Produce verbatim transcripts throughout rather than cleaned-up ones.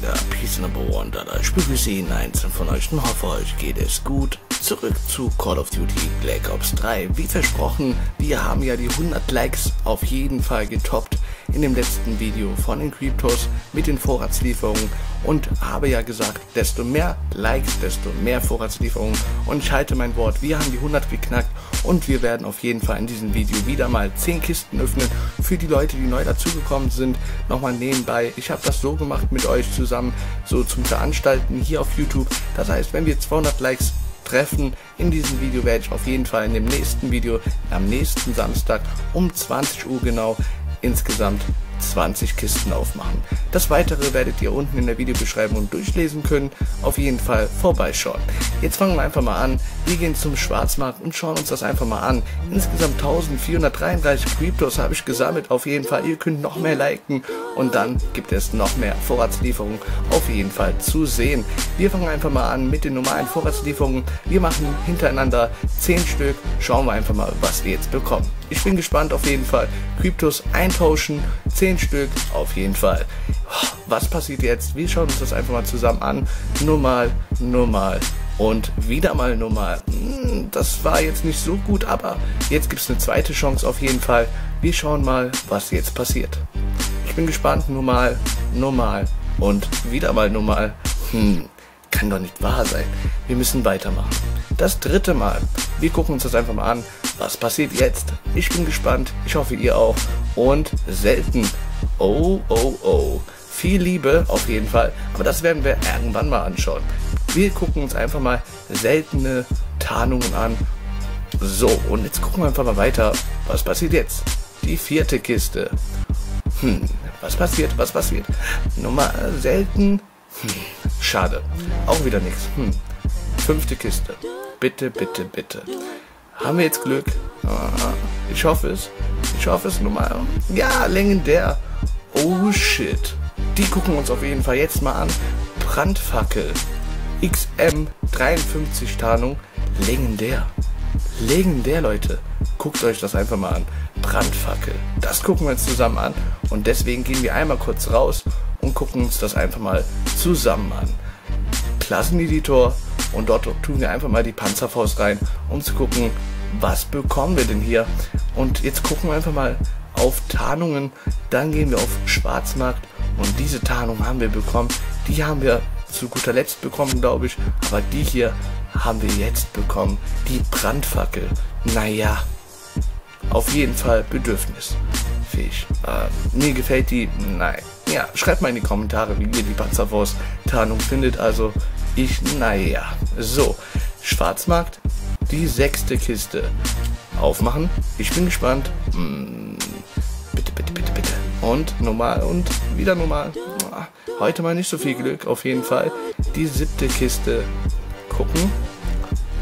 wieder Peace and Numberonedahler. Ich begrüße jeden einzelnen von euch und hoffe, euch geht es gut. Zurück zu Call of Duty Black Ops drei. Wie versprochen, wir haben ja die hundert Likes auf jeden Fall getoppt in dem letzten Video von InCryptos mit den Vorratslieferungen und habe ja gesagt, desto mehr Likes, desto mehr Vorratslieferungen, und ich halte mein Wort, wir haben die hundert geknackt und wir werden auf jeden Fall in diesem Video wieder mal zehn Kisten öffnen. Für die Leute, die neu dazugekommen sind, nochmal nebenbei, ich habe das so gemacht mit euch zusammen, so zum Veranstalten hier auf YouTube, das heißt, wenn wir zweihundert Likes treffen. In diesem Video werde ich auf jeden Fall in dem nächsten Video am nächsten Samstag um zwanzig Uhr genau insgesamt zwanzig Kisten aufmachen. Das Weitere werdet ihr unten in der Videobeschreibung durchlesen können. Auf jeden Fall vorbeischauen. Jetzt fangen wir einfach mal an. Wir gehen zum Schwarzmarkt und schauen uns das einfach mal an. Insgesamt eintausendvierhundertdreiunddreißig Kryptos habe ich gesammelt. Auf jeden Fall, ihr könnt noch mehr liken und dann gibt es noch mehr Vorratslieferungen auf jeden Fall zu sehen. Wir fangen einfach mal an mit den normalen Vorratslieferungen. Wir machen hintereinander zehn Stück. Schauen wir einfach mal, was wir jetzt bekommen. Ich bin gespannt auf jeden Fall. Kryptos eintauschen, zehn Stück auf jeden Fall. Was passiert jetzt? Wir schauen uns das einfach mal zusammen an. Normal, normal und wieder mal normal. Das war jetzt nicht so gut, aber jetzt gibt es eine zweite Chance auf jeden Fall. Wir schauen mal, was jetzt passiert. Ich bin gespannt. Normal, normal und wieder mal normal. Hm, kann doch nicht wahr sein. Wir müssen weitermachen. Das dritte Mal. Wir gucken uns das einfach mal an. Was passiert jetzt? Ich bin gespannt. Ich hoffe, ihr auch. Und selten. Oh, oh, oh. Viel Liebe auf jeden Fall. Aber das werden wir irgendwann mal anschauen. Wir gucken uns einfach mal seltene Tarnungen an. So, und jetzt gucken wir einfach mal weiter. Was passiert jetzt? Die vierte Kiste. Hm, was passiert? Was passiert? Nummer selten. Hm, schade. Auch wieder nichts. Hm. Fünfte Kiste. Bitte, bitte, bitte. Haben wir jetzt Glück? Ich hoffe es. Ich hoffe es nochmal. Ja, legendär. Oh shit. Die gucken wir uns auf jeden Fall jetzt mal an. Brandfackel. X M dreiundfünfzig Tarnung. Legendär. Legendär, Leute. Guckt euch das einfach mal an. Brandfackel. Das gucken wir uns zusammen an. Und deswegen gehen wir einmal kurz raus und gucken uns das einfach mal zusammen an. Klasseneditor. Und dort tun wir einfach mal die Panzerfaust rein, um zu gucken, was bekommen wir denn hier. Und jetzt gucken wir einfach mal auf Tarnungen, dann gehen wir auf Schwarzmarkt und diese Tarnung haben wir bekommen. Die haben wir zu guter Letzt bekommen, glaube ich, aber die hier haben wir jetzt bekommen. Die Brandfackel, naja, auf jeden Fall bedürfnisfähig. Äh, mir gefällt die, nein. Ja, schreibt mal in die Kommentare, wie ihr die Panzerfaust-Tarnung findet, also ich, naja. So, Schwarzmarkt, die sechste Kiste. Aufmachen, ich bin gespannt. Hm, bitte, bitte, bitte, bitte. Und normal und wieder normal. Heute mal nicht so viel Glück, auf jeden Fall. Die siebte Kiste. Gucken,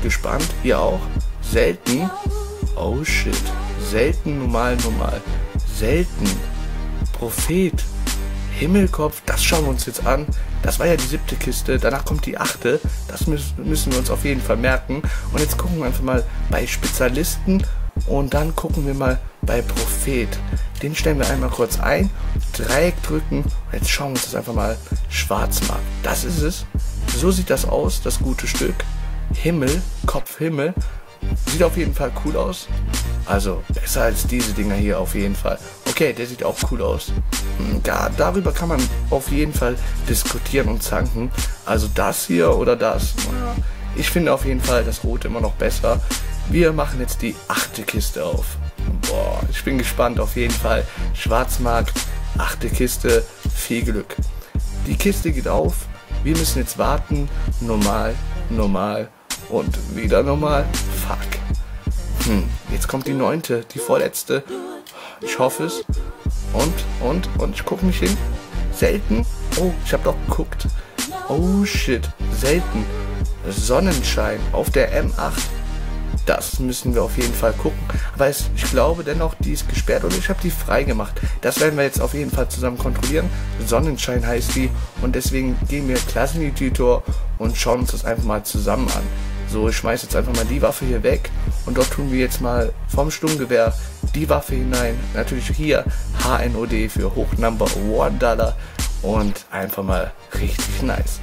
gespannt, ihr auch. Selten, oh shit. Selten, normal, normal. Selten, Prophet. Himmelkopf, das schauen wir uns jetzt an. Das war ja die siebte Kiste, danach kommt die achte. Das müssen wir uns auf jeden Fall merken. Und jetzt gucken wir einfach mal bei Spezialisten und dann gucken wir mal bei Prophet. Den stellen wir einmal kurz ein, Dreieck drücken und jetzt schauen wir uns das einfach mal. Schwarzmarkt, das ist es. So sieht das aus, das gute Stück. Himmel, Kopf, Himmel. Sieht auf jeden Fall cool aus. Also besser als diese Dinger hier auf jeden Fall. Okay, der sieht auch cool aus. Ja, darüber kann man auf jeden Fall diskutieren und zanken. Also das hier oder das. Ich finde auf jeden Fall das Rote immer noch besser. Wir machen jetzt die achte Kiste auf. Boah, ich bin gespannt auf jeden Fall. Schwarzmarkt, achte Kiste, viel Glück. Die Kiste geht auf. Wir müssen jetzt warten. Normal, normal und wieder normal. Fuck. Hm, jetzt kommt die neunte, die vorletzte. Ich hoffe es. Und, und, und, ich gucke mich hin. Selten. Oh, ich habe doch geguckt. Oh, shit. Selten. Sonnenschein auf der M acht. Das müssen wir auf jeden Fall gucken. Aber es, ich glaube dennoch, die ist gesperrt und ich habe die freigemacht. Das werden wir jetzt auf jeden Fall zusammen kontrollieren. Sonnenschein heißt die. Und deswegen gehen wir Klasseneditor und schauen uns das einfach mal zusammen an. So, ich schmeiße jetzt einfach mal die Waffe hier weg und dort tun wir jetzt mal vom Sturmgewehr die Waffe hinein. Natürlich hier H N O D für Hochnumberonedahler und einfach mal richtig nice.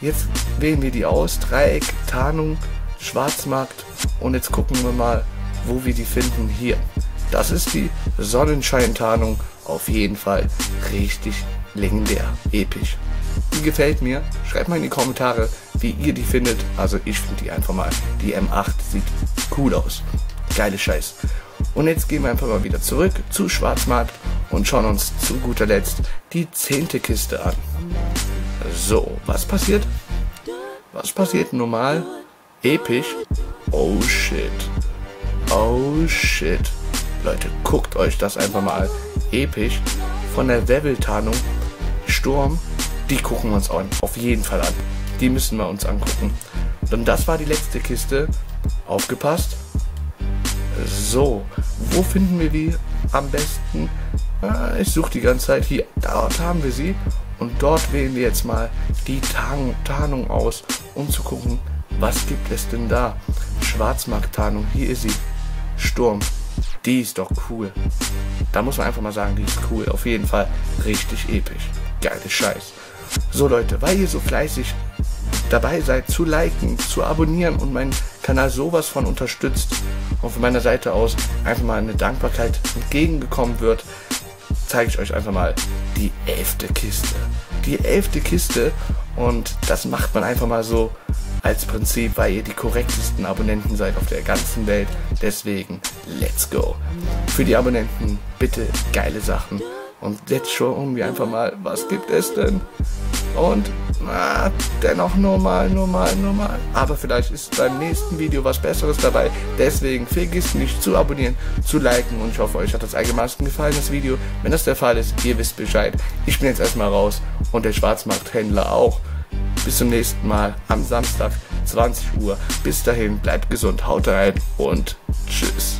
Jetzt wählen wir die aus, Dreieck, Tarnung, Schwarzmarkt, und jetzt gucken wir mal, wo wir die finden. Hier, das ist die Sonnenschein-Tarnung, auf jeden Fall richtig legendär, episch. Die gefällt mir, schreibt mal in die Kommentare, wie ihr die findet. Also ich finde die einfach mal, die M acht sieht cool aus, geile Scheiß. Und jetzt gehen wir einfach mal wieder zurück zu Schwarzmarkt und schauen uns zu guter Letzt die zehnte Kiste an. So, was passiert? Was passiert? Normal? Episch? Oh shit. Oh shit. Leute, guckt euch das einfach mal an. Episch. Von der Webbel-Tarnung. Sturm. Die gucken wir uns an. Auf jeden Fall an. Die müssen wir uns angucken. Und das war die letzte Kiste. Aufgepasst. So, wo finden wir die am besten? Ah, ich suche die ganze Zeit. Hier, dort haben wir sie. Und dort wählen wir jetzt mal die Tarn Tarnung aus, um zu gucken, was gibt es denn da? Schwarzmarkt-Tarnung, hier ist sie. Sturm, die ist doch cool. Da muss man einfach mal sagen, die ist cool. Auf jeden Fall richtig episch. Geile Scheiß. So Leute, weil ihr so fleißig dabei seid, zu liken, zu abonnieren und meinen Kanal sowas von unterstützt und von meiner Seite aus einfach mal eine Dankbarkeit entgegengekommen wird, zeige ich euch einfach mal die elfte Kiste. Die elfte Kiste, und das macht man einfach mal so als Prinzip, weil ihr die korrektesten Abonnenten seid auf der ganzen Welt. Deswegen, let's go. Für die Abonnenten bitte geile Sachen. Und jetzt schauen wir einfach mal, was gibt es denn? Und na, dennoch normal, normal, normal. Aber vielleicht ist beim nächsten Video was Besseres dabei. Deswegen vergiss nicht zu abonnieren, zu liken, und ich hoffe, euch hat das einigermaßen gefallen, das Video. Wenn das der Fall ist, ihr wisst Bescheid. Ich bin jetzt erstmal raus und der Schwarzmarkthändler auch. Bis zum nächsten Mal am Samstag, zwanzig Uhr. Bis dahin, bleibt gesund, haut rein und tschüss.